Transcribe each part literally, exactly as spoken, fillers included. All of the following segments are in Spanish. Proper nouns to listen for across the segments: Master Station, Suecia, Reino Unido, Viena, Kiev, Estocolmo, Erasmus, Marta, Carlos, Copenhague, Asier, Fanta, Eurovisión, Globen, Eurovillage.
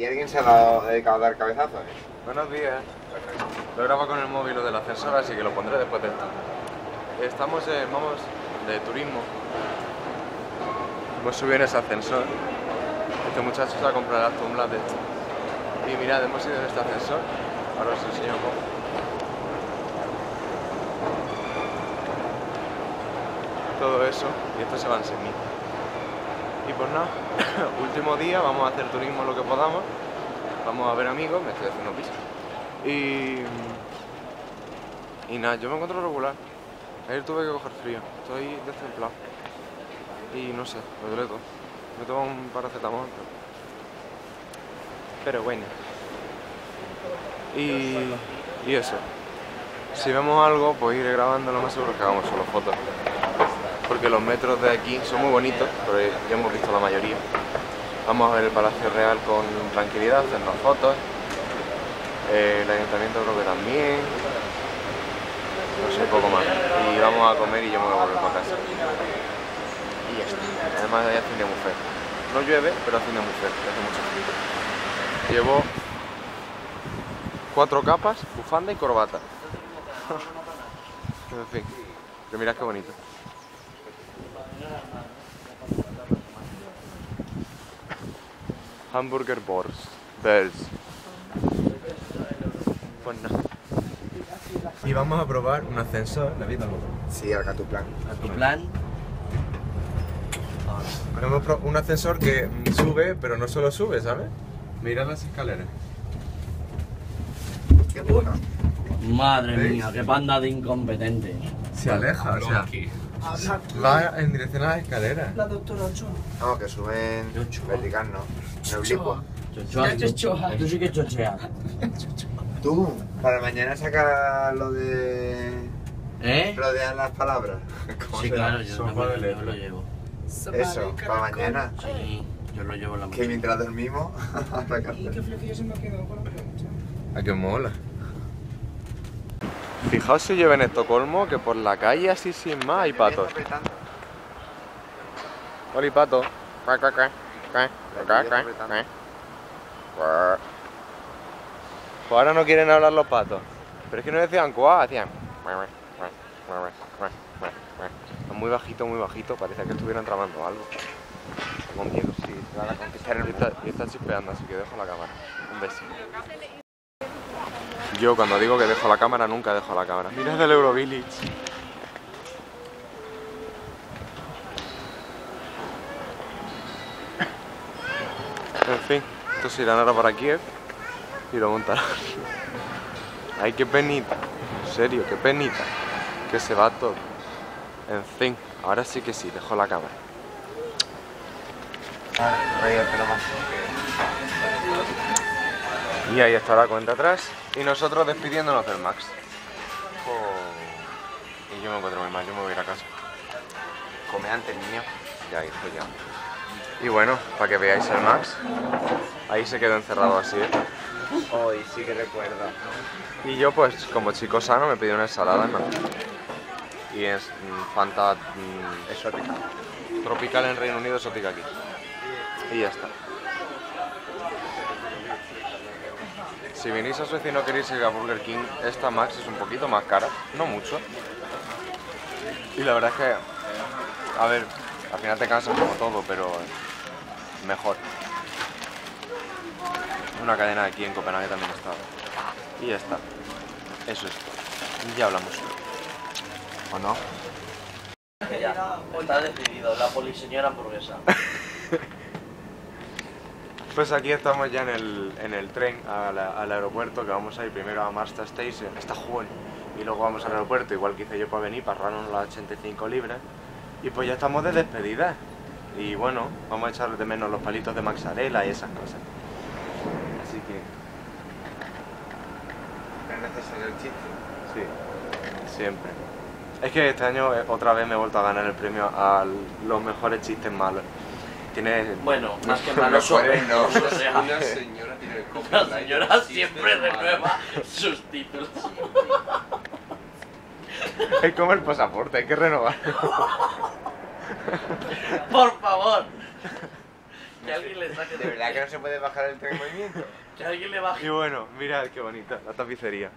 ¿Y alguien se ha dado, dedicado a dar cabezazos? Buenos días. Perfecto. Lo grabo con el móvil o del ascensor, así que lo pondré después de esto. Estamos, eh, vamos, de turismo. Hemos subido en ese ascensor. Este muchacho se va a comprar las tumblas de esto. Y mirad, hemos ido en este ascensor. Ahora os enseño cómo. Todo eso, y esto se van sin mí. Y pues nada, último día, vamos a hacer turismo lo que podamos, vamos a ver amigos, me estoy haciendo pis. Y... y nada, yo me encuentro regular. Ayer tuve que coger frío, estoy destemplado. Y no sé, me duele todo. Me tomo un paracetamol. Pero, pero bueno. Y... y eso. Si vemos algo, pues iré grabando, lo más seguro que hagamos solo fotos. Porque los metros de aquí son muy bonitos, pero ya hemos visto la mayoría. Vamos a ver el Palacio Real con tranquilidad, hacernos fotos. Eh, el Ayuntamiento creo que también. No sé, un poco más. Y vamos a comer y yo me voy a volver para casa. Y ya está. Además allá hace un día muy feo. No llueve, pero hace un día muy feo. Hace mucho frío. Llevo cuatro capas, bufanda y corbata. En fin, pero mirad qué bonito. Hamburger Bors, Bells. Pues nada. Y vamos a probar un ascensor, David. Sí, al Catuplán. Catuplán. Un ascensor que sube, pero no solo sube, ¿sabes? Mira las escaleras. ¡Qué puta! Madre ¿Veis? mía, qué panda de incompetente. Se aleja, o sea. Va en dirección a las escaleras. La doctora Ochoa. No, que suben vertical, no. En oblicua. Chochoa. Tú sí que chochea. Tú, para mañana sacar lo de... ¿Eh? Rodear las palabras. ¿Cómo sí, será? Claro, yo, no me, yo lo llevo. Eso, para mañana. Sí, yo lo llevo en la mañana. Que mientras dormimos... Y qué flequillo se me ha quedado con la pregunta. Ah, que mola. Fijaos si llueve en Estocolmo, que por la calle así sin más hay patos. Hola, pato. Pues ahora no quieren hablar los patos. Pero es que no decían cuá, hacían... Muy bajito, muy bajito, parece que estuvieran tramando algo. Tengo miedo, sí. Y está chispeando, así que dejo la cámara. Un beso. Yo cuando digo que dejo la cámara, nunca dejo la cámara. Mirad el Eurovillage. En fin, estos irán ahora para Kiev y lo montarán. Ay, qué penita. En serio, qué penita. Que se va todo. En fin, ahora sí que sí, dejo la cámara. Y ahí está la cuenta atrás. Y nosotros despidiéndonos del Max. Oh. Y yo me encuentro muy mal, yo me voy a ir a casa. Come antes, niño. Ya, hijo, ya. Y bueno, para que veáis el Max. Ahí se quedó encerrado así, ¿eh? Hoy sí que recuerdo. Y yo, pues, como chico sano, me pedí una ensalada, ¿no? Y es mmm, Fanta... Mmm, exótica. Tropical en Reino Unido, exótica aquí. Y ya está. Si venís a Suecia y no queréis ir a Burger King, esta Max es un poquito más cara, no mucho. Y la verdad es que, a ver, al final te cansas como todo, pero mejor. Una cadena aquí en Copenhague también está. Y ya está. Eso es. Ya hablamos. ¿O no? Ya, está decidido, la poliseñora hamburguesa. Pues aquí estamos ya en el, en el tren a la, al aeropuerto, que vamos a ir primero a Master Station, hasta Juan, y luego vamos al aeropuerto, igual que hice yo para venir, parraron las ochenta y cinco libras, y pues ya estamos de despedida, y bueno, vamos a echar de menos los palitos de mozzarella y esas cosas. Así que... ¿Es necesario el chiste? Sí, siempre. Es que este año otra vez me he vuelto a ganar el premio a los mejores chistes malos. Tiene... Bueno, más que malo sobre no. O sea, una señora tiene el copyright. La señora siempre renueva sus títulos. Es como el pasaporte, hay que renovarlo. Por favor. Que alguien les baje. De verdad que no se puede bajar el tren en movimiento. Que alguien le baje. Y bueno, mirad qué bonita la tapicería.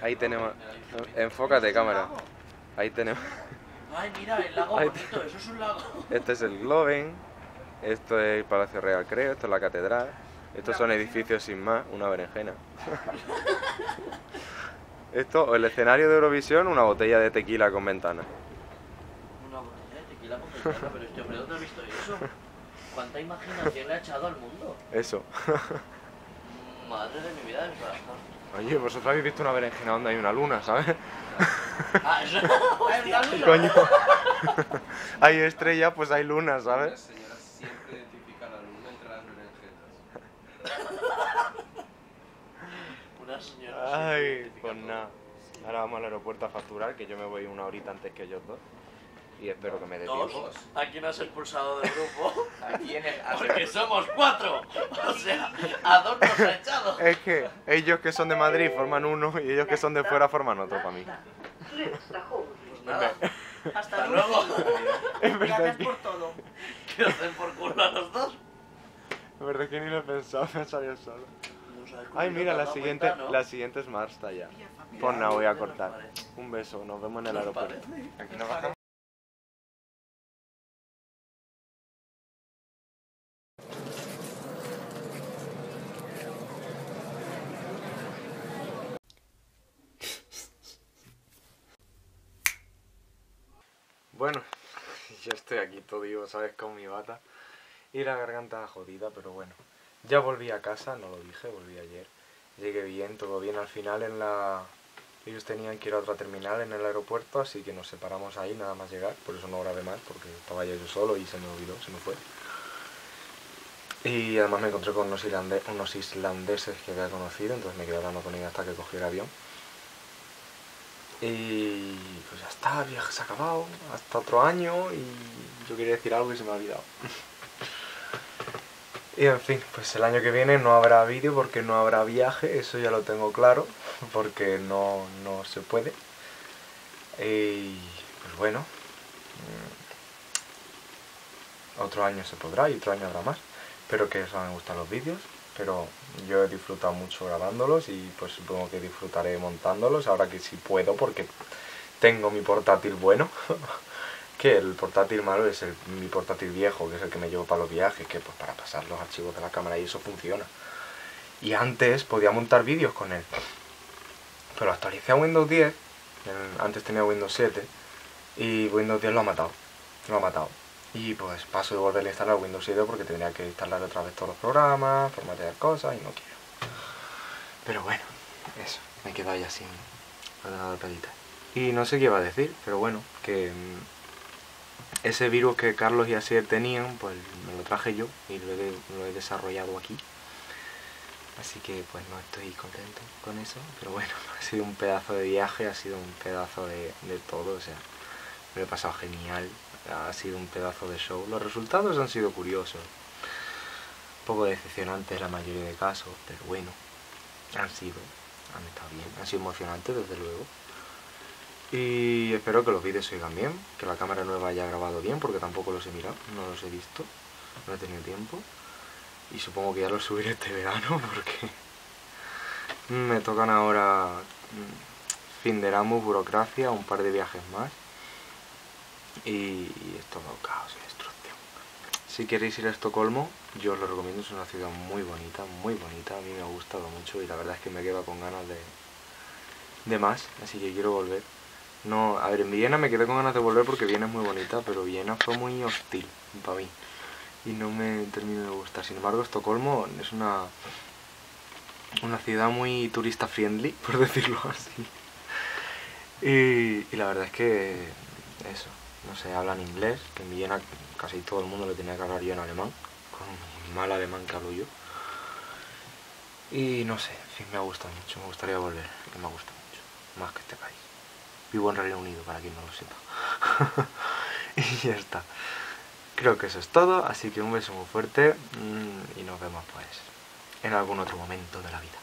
Ahí tenemos. Enfócate, cámara. Ahí tenemos. Ay, mira, el lago bonito, eso es un lago. Este es el Globen. Esto es el Palacio Real, creo. Esto es la catedral. Estos son edificios sin más, una berenjena. Esto, el escenario de Eurovisión, una botella de tequila con ventana. Una botella de tequila con ventana, pero este hombre, ¿dónde has visto eso? ¿Cuánta imaginación le ha echado al mundo? Eso. Madre de mi vida, del corazón. Oye, vosotros habéis visto una berenjena donde hay una luna, ¿sabes? Ah, eso... Coño. Hay estrella, pues hay luna, ¿sabes? Las señoras siempre identifican a la luna entre las berenjenas. Una señora... Ay, pues nada. Ahora vamos al aeropuerto a facturar, que yo me voy una horita antes que ellos dos. Y espero que me dé tiempo. ¿A quién has expulsado del grupo? ¿A quién es? Porque somos cuatro. O sea, ¿a dónde nos ha echado? Es que ellos que son de Madrid forman uno y ellos que son de fuera forman otro para mí. Pues nada. Hasta luego. Gracias por todo. Que os den por culo a los dos. La verdad es que ni lo he pensado, me ha salido solo. Ay, mira, la siguiente, la siguiente es Marta ya. Pues nada, voy a cortar. Un beso, nos vemos en el aeropuerto. Aquí nos bajamos. Bueno, yo estoy aquí todo vivo, ¿sabes? Con mi bata y la garganta jodida, pero bueno. Ya volví a casa, no lo dije, volví ayer. Llegué bien, todo bien. Al final en la... ellos tenían que ir a otra terminal en el aeropuerto, así que nos separamos ahí nada más llegar. Por eso no grabé más, porque estaba yo solo y se me olvidó, se me fue. Y además me encontré con unos, irlande... unos islandeses que había conocido, entonces me quedé hablando con ellos hasta que cogí el avión. Y pues ya está, el viaje se ha acabado, hasta otro año y yo quería decir algo y se me ha olvidado. Y en fin, pues el año que viene no habrá vídeo porque no habrá viaje, eso ya lo tengo claro, porque no, no se puede. Y pues bueno, otro año se podrá y otro año habrá más. Espero que os hayan gustado los vídeos. Pero yo he disfrutado mucho grabándolos y pues supongo que disfrutaré montándolos ahora que sí puedo porque tengo mi portátil bueno, que el portátil malo es el, mi portátil viejo, que es el que me llevo para los viajes, que pues para pasar los archivos de la cámara y eso funciona. Y antes podía montar vídeos con él, pero actualicé a Windows diez, antes tenía Windows siete y Windows diez lo ha matado, lo ha matado. Y pues paso de volver a instalar Windows siete porque tendría que instalar otra vez todos los programas, formatear cosas y no quiero. Pero bueno, eso, me quedo ya sin ordenador pedita. Y no sé qué iba a decir, pero bueno, que ese virus que Carlos y Asier tenían, pues me lo traje yo y lo he, lo he desarrollado aquí. Así que pues no estoy contento con eso, pero bueno, ha sido un pedazo de viaje, ha sido un pedazo de, de todo, o sea, me lo he pasado genial. Ha sido un pedazo de show. Los resultados han sido curiosos. Un poco decepcionantes en la mayoría de casos, pero bueno, han sido, han estado bien. Han sido emocionantes, desde luego. Y espero que los vídeos se oigan bien, que la cámara nueva haya grabado bien, porque tampoco los he mirado, no los he visto, no he tenido tiempo. Y supongo que ya los subiré este verano, porque me tocan ahora fin de Erasmus, burocracia, un par de viajes más. Y es todo caos y destrucción. Si queréis ir a Estocolmo, yo os lo recomiendo, es una ciudad muy bonita, muy bonita, a mí me ha gustado mucho y la verdad es que me quedo con ganas de, de más, así que quiero volver. No, a ver, en Viena me quedé con ganas de volver porque Viena es muy bonita, pero Viena fue muy hostil para mí y no me terminó de gustar. Sin embargo, Estocolmo es una, una ciudad muy turista friendly, por decirlo así. Y, y la verdad es que eso. No sé, hablan inglés, que en Viena casi todo el mundo le tenía que hablar yo en alemán, con mal alemán que hablo yo. Y no sé, en fin, me ha gustado mucho, me gustaría volver, que me ha gustado mucho, más que este país. Vivo en Reino Unido, para quien no lo sepa. Y ya está. Creo que eso es todo, así que un beso muy fuerte y nos vemos pues en algún otro momento de la vida.